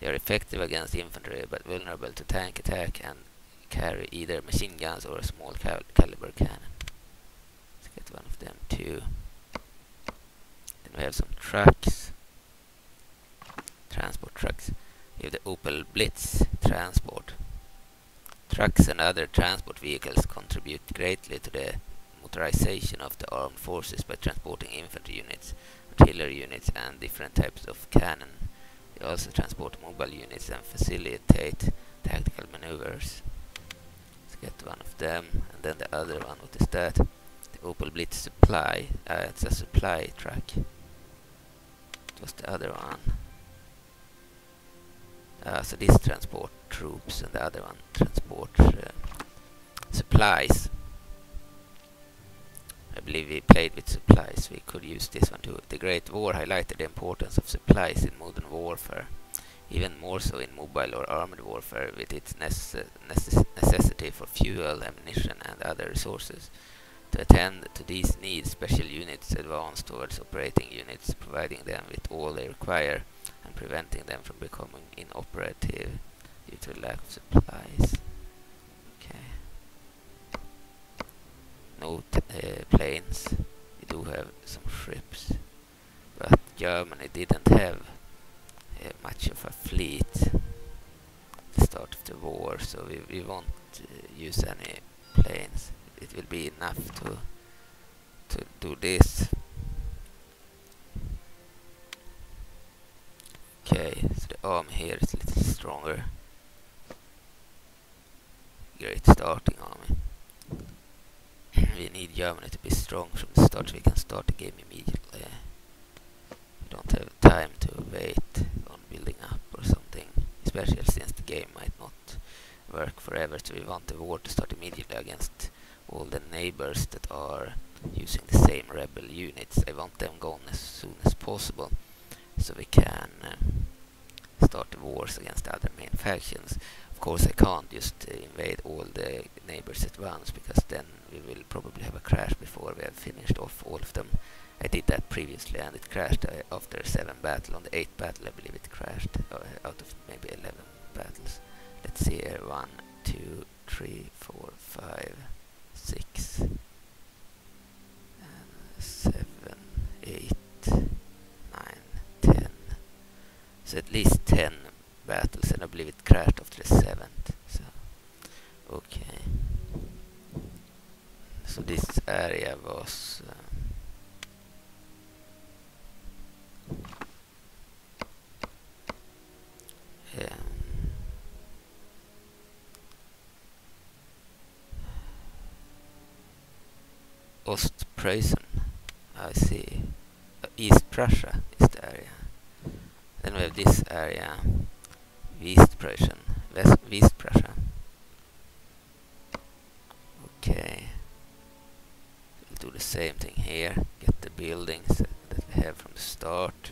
They are effective against infantry but vulnerable to tank attack and carry either machine guns or a small caliber cannon. Let's get one of them too. Then we have some trucks. Transport trucks. We have the Opel Blitz transport. Trucks and other transport vehicles contribute greatly to the motorization of the armed forces by transporting infantry units, artillery units and different types of cannon. They also transport mobile units and facilitate tactical maneuvers. Let's get one of them, and then the other one, what is that? The Opel Blitz supply, it's a supply truck. It was the other one. So this transport troops and the other one transport supplies. I believe we played with supplies. We could use this one too. The Great War highlighted the importance of supplies in modern warfare, even more so in mobile or armored warfare, with its necessity for fuel, ammunition and other resources. To attend to these needs, special units advance towards operating units, providing them with all they require and preventing them from becoming inoperative due to lack of supplies. Okay. No planes. We do have some ships, but Germany didn't have much of a fleet at the start of the war, so we won't use any planes. It will be enough to do this. Okay, so the arm here is a little stronger. Great starting army. We need Germany to be strong from the start so we can start the game immediately. We don't have time to wait on building up or something, especially since the game might not work forever, so we want the war to start immediately against all the neighbors that are using the same rebel units. I want them gone as soon as possible so we can start the wars against the other main factions. Of course I can't just invade all the neighbors at once, because then we will probably have a crash before we have finished off all of them. I did that previously and it crashed after 7 battles. On the 8th battle I believe it crashed out of maybe 11 battles. Let's see here, 1, 2, 3, 4, 5, 6, 7, 8, 9, 10. So at least 10 battles, and I believe it crashed after the 7th. So, okay. So this area was... Ostpreußen, I see. East Prussia is the area. Then we have this area, West Prussia. Okay, we'll do the same thing here. Get the buildings that we have from the start.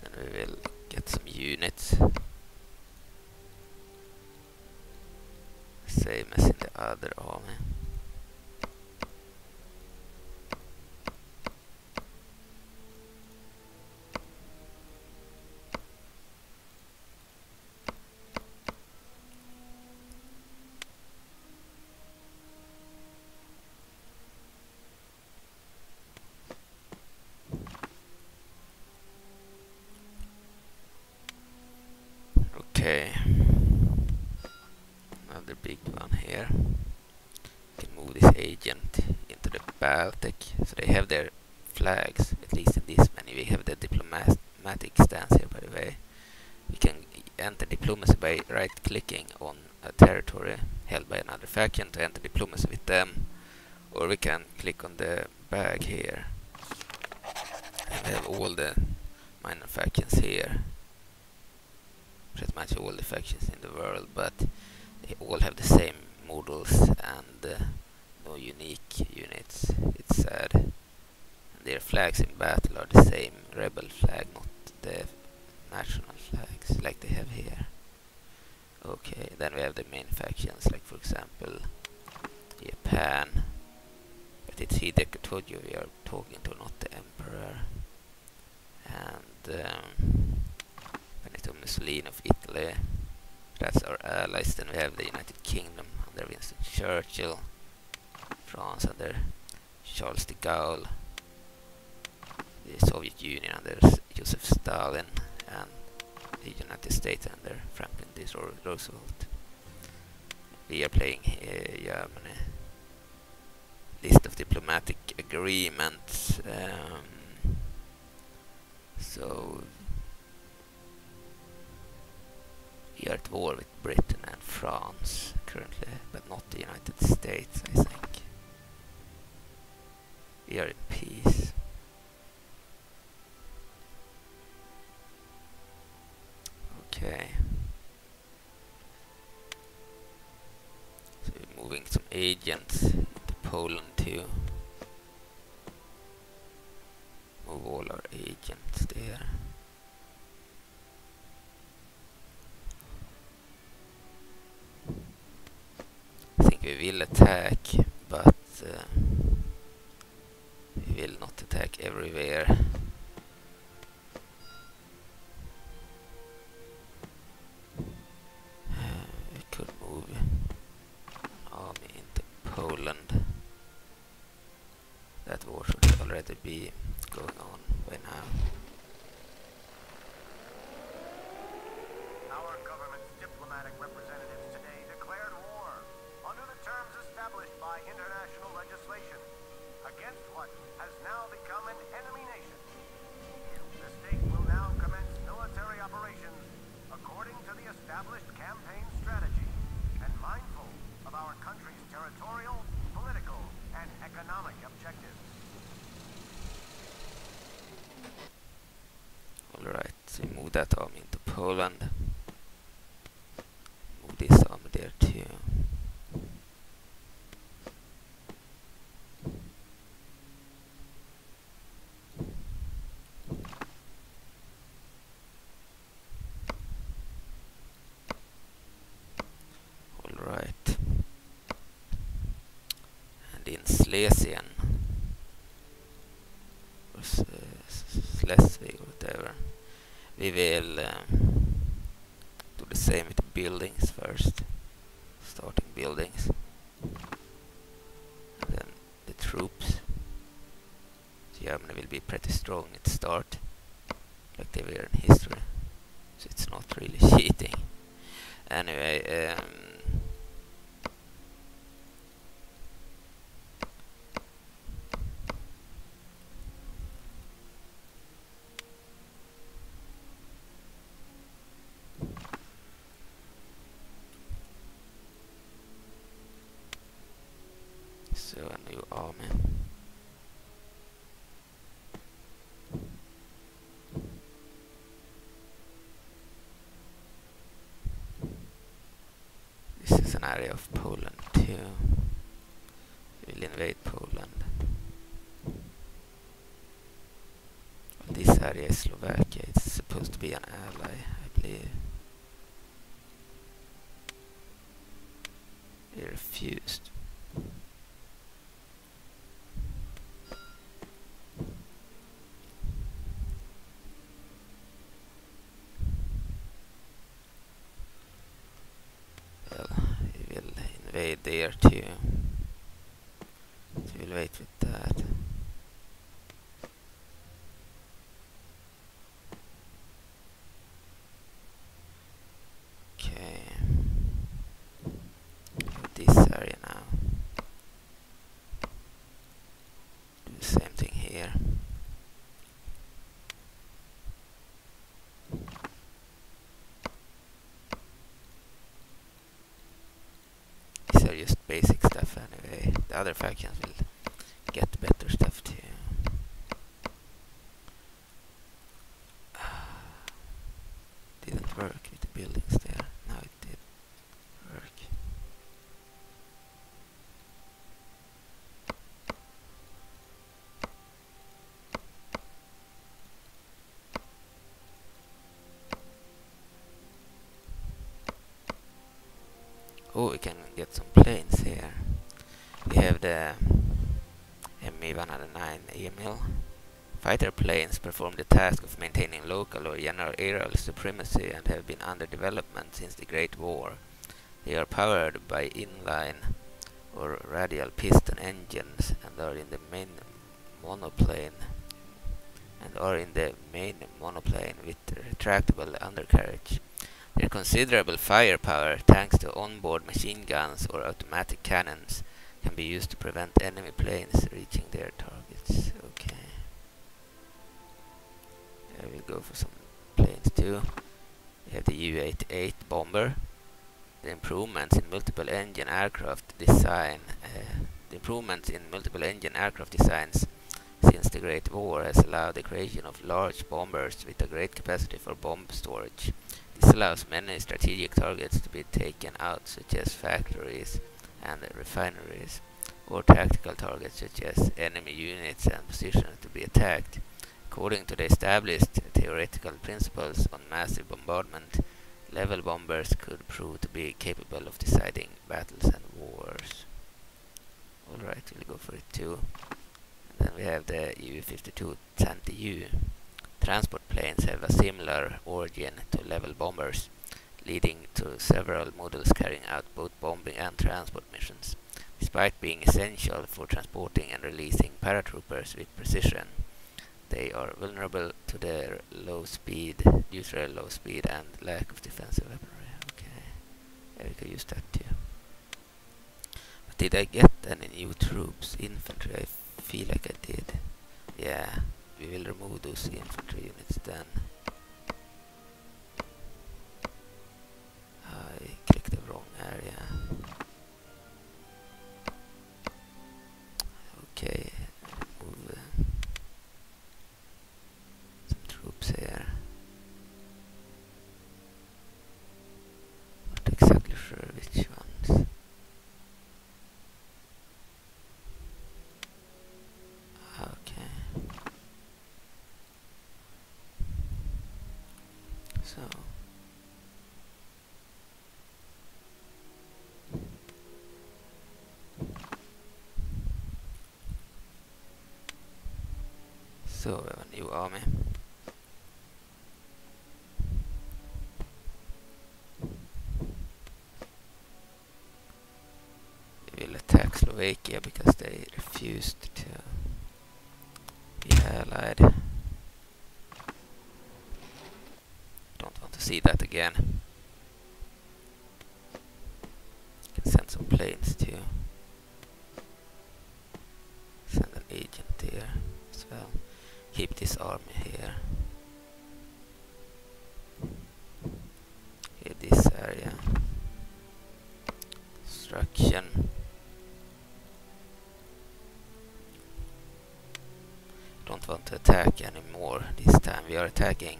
And then we will get some units, same as in the other army. Another big one here. We can move this agent into the Baltic, so they have their flags, at least in this many. We have the diplomatic stance here, by the way. We can enter diplomacy by right-clicking on a territory held by another faction to enter diplomacy with them, or we can click on the bag here. And we have all the minor factions here. Pretty much all the factions in the world, but they all have the same models and no unique units. It's sad. And their flags in battle are the same rebel flag, not the national flags like they have here. Okay, then we have the main factions, like for example Japan, it's Hideki Tojo. We are talking to not the emperor. And Benito Mussolini of Italy. That's our allies. Then we have the United Kingdom under Winston Churchill. France under Charles de Gaulle. The Soviet Union under Joseph Stalin. And the United States under Franklin D. Roosevelt. We are playing Germany. List of diplomatic agreements. So we are at war with Britain and France currently, but not the United States, I think. We are in peace. Okay. So we're moving some agents to Poland too. Move all our agents there. I think we will attack, but we will not attack everywhere. Be going on by now. Our government's diplomatic representatives today declared war under the terms established by international legislation against what has now become an enemy nation. The state will now commence military operations according to the established campaign strategy and mindful of our country's territorial, political, and economic objectives. Alright, so we move that army into Poland. Move this army there too. Alright. And in Schlesien. Or whatever. We will do the same with the buildings first. Starting buildings. And then the troops. Germany will be pretty strong at the start. Like they were in history. So it's not really cheating. Anyway, a new army. This is an area of Poland too. We'll invade Poland. Well, this area is Slovakia. It's supposed to be an ally, I believe. They refused. There too. So we'll wait with that. Okay. This area now. Do the same thing here. Just basic stuff anyway. The other factions will get better stuff too. Didn't work with the buildings there. Now it did work. Oh, we can get some planes here. We have the and Me 109 EML. Fighter planes perform the task of maintaining local or general aerial supremacy and have been under development since the Great War. They are powered by inline or radial piston engines and are in the main monoplane with retractable undercarriage. Their considerable firepower, thanks to onboard machine guns or automatic cannons, can be used to prevent enemy planes reaching their targets. Okay. I will go for some planes too. We have the U-88 bomber. The improvements in multiple engine aircraft designs since the Great War has allowed the creation of large bombers with a great capacity for bomb storage. This allows many strategic targets to be taken out, such as factories and refineries, or tactical targets such as enemy units and positions to be attacked. According to the established theoretical principles on massive bombardment, level bombers could prove to be capable of deciding battles and wars. Alright, we'll go for it too. And then we have the U-52 Tanti-U. Transport planes have a similar origin to level bombers, leading to several models carrying out both bombing and transport missions. Despite being essential for transporting and releasing paratroopers with precision, they are vulnerable to their low speed, and lack of defensive weaponry. Okay, yeah, we could use that too. But did I get any new troops? Infantry, I feel like I did. Yeah, we will remove those infantry units then. I clicked the wrong area. Okay. So we have a new army. We will attack Slovakia because they refused to be allied. Don't want to see that again. You can send some planes too. Send an agent there as well. Keep this army here. Okay, this area. Construction. Don't want to attack anymore this time. We are attacking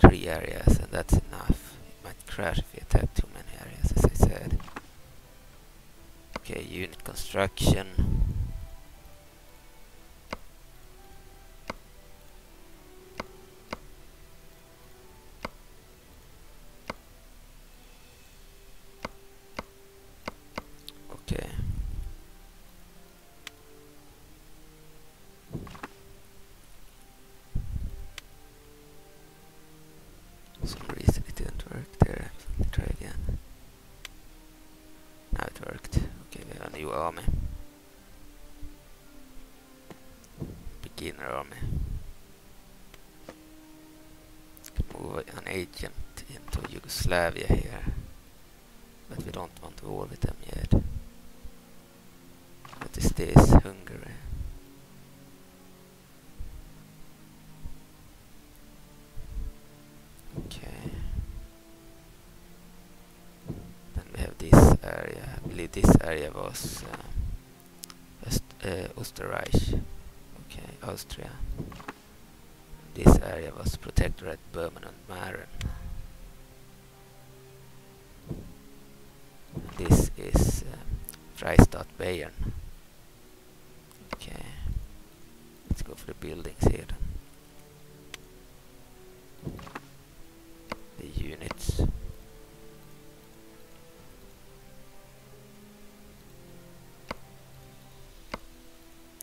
3 areas and that's enough. It might crash if we attack too many areas, as I said. Okay, unit construction. Yugoslavia here, but we don't want war with them yet. What is this? Hungary. Okay. Then we have this area. I believe this area was Österreich. Okay, Austria. This area was Protectorate Böhmen and Mähren. This is Freistaat Bayern. Okay, let's go for the buildings here. The units.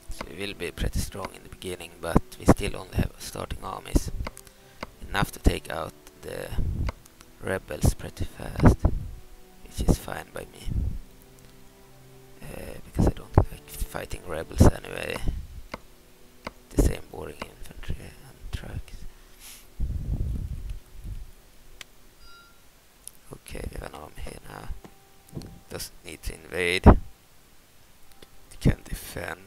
So We will be pretty strong in the beginning, but we still only have starting armies. Enough to take out the rebels pretty fast, which is fine by me. Because I don't like fighting rebels anyway. The same boring infantry and trucks. Okay, we have an army here now. Doesn't need to invade. They can defend.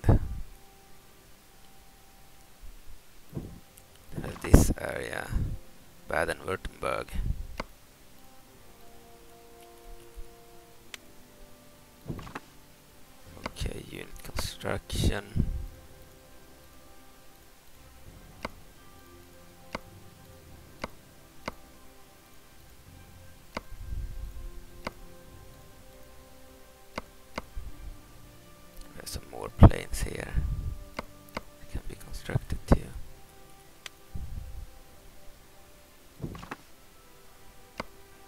Have this area, Baden-Württemberg. Okay, unit construction. There's some more planes here. They can be constructed too.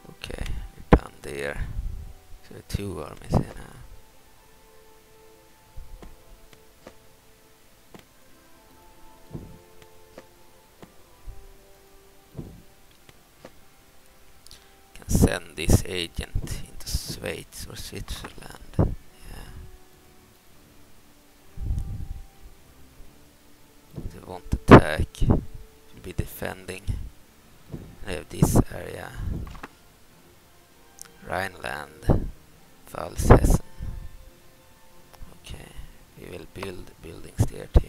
Okay, we're done there. So there are two armies here now. Send this agent into Schweiz or Switzerland. Yeah. They won't attack. We'll be defending. I have this area. Rhineland. Valsessen. Okay. We will build buildings there too.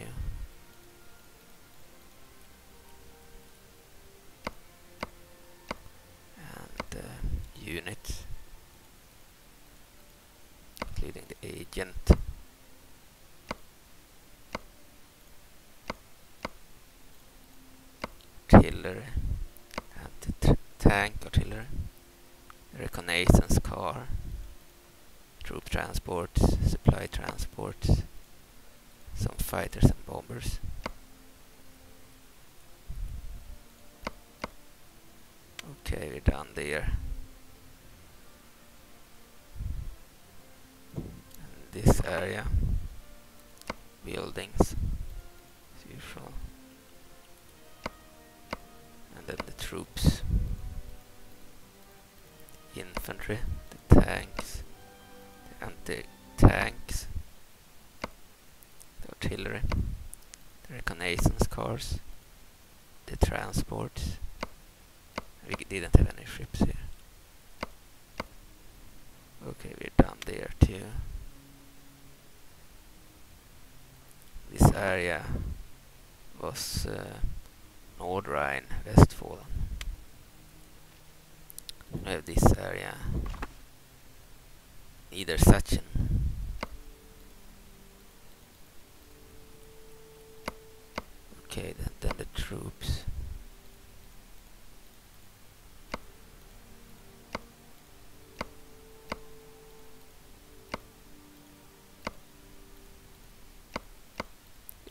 Units, including the agent. Artillery, anti-tank artillery, reconnaissance car, troop transports, supply transports, some fighters and bombers. Okay, we're done there. This area, buildings as usual, and then the troops, the infantry, the tanks, the anti-tanks, the artillery, the reconnaissance cars, the transports. We didn't have any ships here. Okay, we're done there too. This area was Nordrhein-Westfalen. We have this area, Niedersachsen. Okay, then the troops.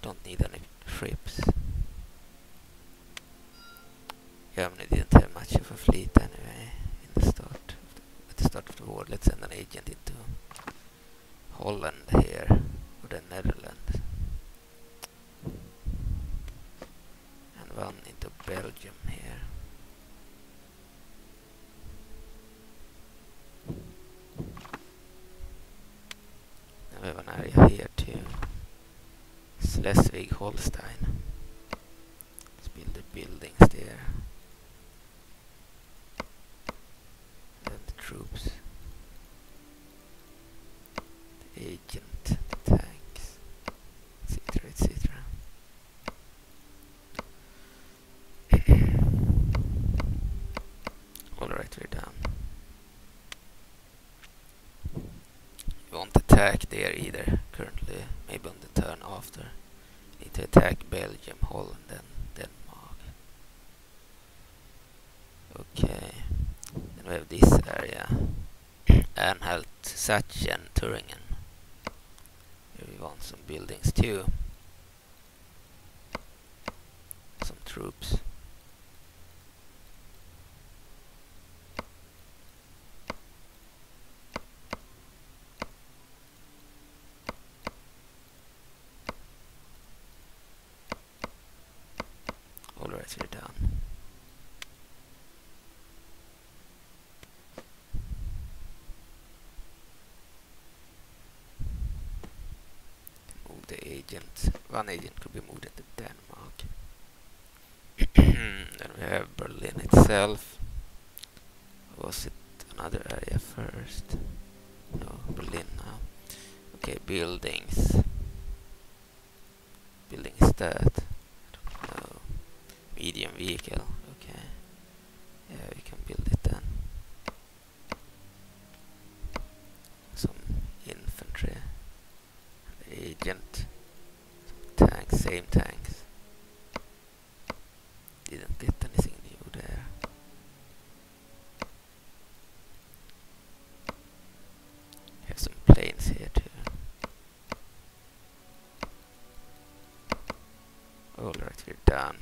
Don't need any ships. Germany didn't have much of a fleet anyway in the start of the, at the start of the war. Let's send an agent into Holland here, or the Netherlands, and one into Belgium here. Now we have an area here too. Schleswig-Holstein. Let's build the buildings there. Then the troops. The agent, the tanks, etc., etc. Alright, we're done. You won't attack there either, currently. Maybe on the turn after. Need to attack Belgium, Holland, and Denmark. Okay, then we have this area, Anhalt, Sachsen, Thuringen. Here we want some buildings too, some troops. erzählt haben. The agent, one agent could be moved into Denmark. Then we have Berlin itself. Was it another area first? No, Berlin now. Okay, buildings. Building stat. I don't know. Medium vehicle. Okay. Yeah, we can build it then. Some infantry. Agent. Some tanks, same tanks. Didn't get anything new there. Have some planes here too. Alright, we're done.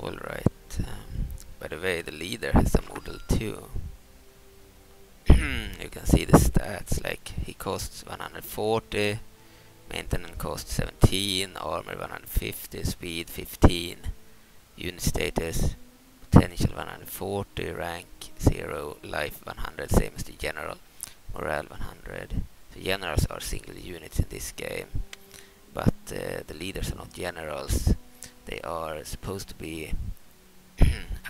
Alright, by the way, the leader has a model too. You can see the stats, like he costs 140, maintenance cost 17, armor 150, speed 15, unit status, potential 140, rank 0, life 100, same as the general, morale 100. The generals are single units in this game, but the leaders are not generals. They are supposed to be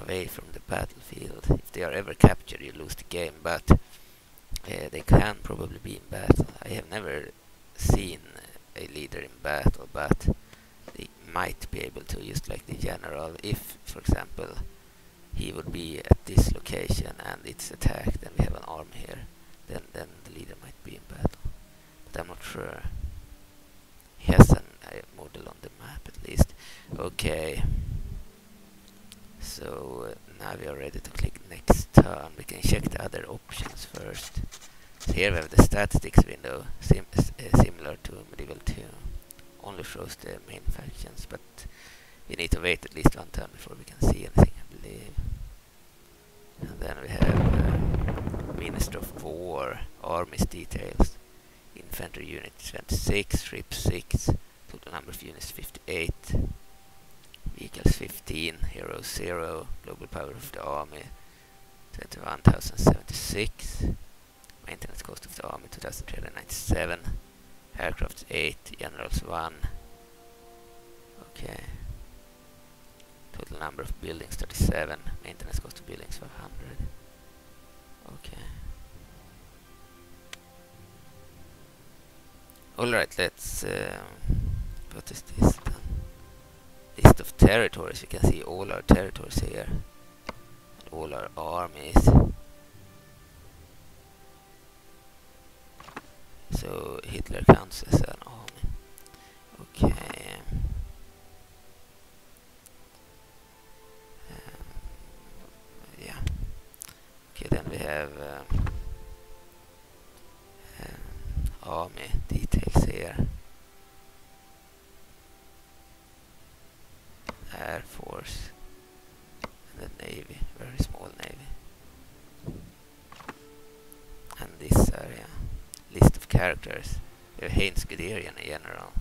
away from the battlefield. If they are ever captured, you lose the game, but they can probably be in battle. I have never seen a leader in battle, but they might be able to, just like the general. If, for example, he would be at this location and it's attacked and we have an army here, then the leader might be in battle. But I'm not sure. He has an model on the map at least. Okay, so now we are ready to click next turn. We can check the other options first. So here we have the statistics window, similar to Medieval 2. Only shows the main factions, but we need to wait at least one turn before we can see anything, I believe. And then we have Minister of War, Armies details, Infantry Unit 26, Ship 6, total number of units 58, vehicles 15, heroes 0, global power of the army 21,076, maintenance cost of the army 2,397, aircraft 8, generals 1. Okay. Total number of buildings 37, maintenance cost of buildings 500. Okay. Alright, let's what is this then? List of territories. You can see all our territories here and all our armies. So Hitler counts as an army. Okay. Yeah. Okay, then we have army details here. Air Force and the Navy, very small Navy. And this area, list of characters. We have Heinz Guderian, a general.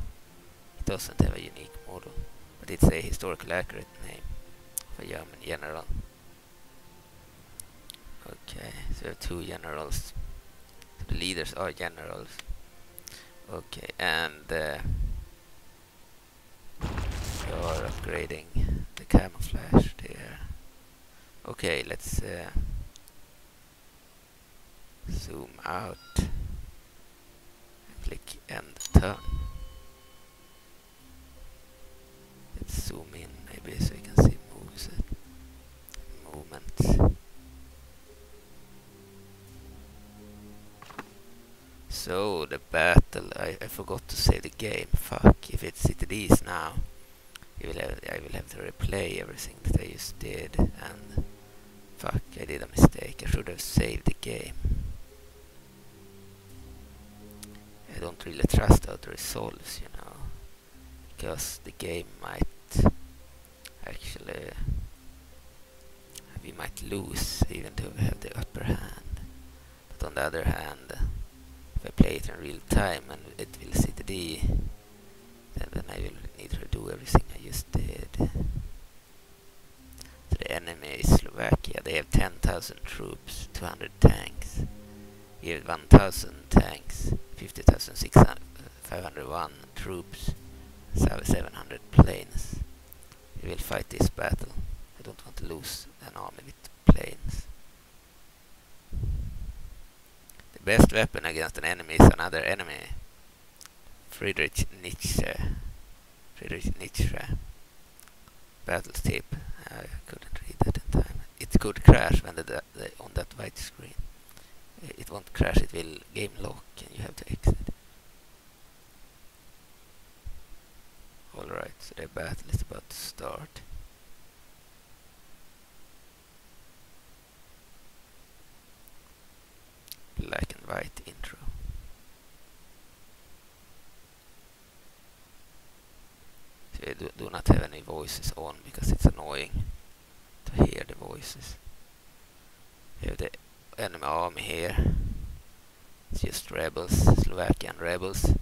It doesn't have a unique model, but it's a historical accurate name of a German general. Okay, so we have two generals. So the leaders are generals. Okay, and we are upgrading the camouflage there. Okay, let's zoom out and click end turn. Let's zoom in maybe so you can see moves and movements. So the battle, I forgot to save the game, fuck. If it's CTDs now, I will have to replay everything that I just did, and fuck, I did a mistake. I should have saved the game. I don't really trust other souls, you know, because the game might actually, we might lose even though we have the upper hand. But on the other hand, if I play it in real time and it will see the D, then I will need to do everything I just did. So the enemy is Slovakia. They have 10,000 troops, 200 tanks. We have 1,000 tanks, 50,501 troops, 700 planes. We will fight this battle. I don't want to lose an army with planes. The best weapon against an enemy is another enemy. Friedrich Nietzsche. Friedrich Nietzsche. Battle tip. I couldn't read that in time. It could crash when on that white screen. It won't crash, it will game lock and you have to exit. Alright, so the battle is about to start. Black and white intro. So I do not have any voices on because it's annoying to hear the voices. We have the enemy army here. It's just rebels, Slovakian rebels.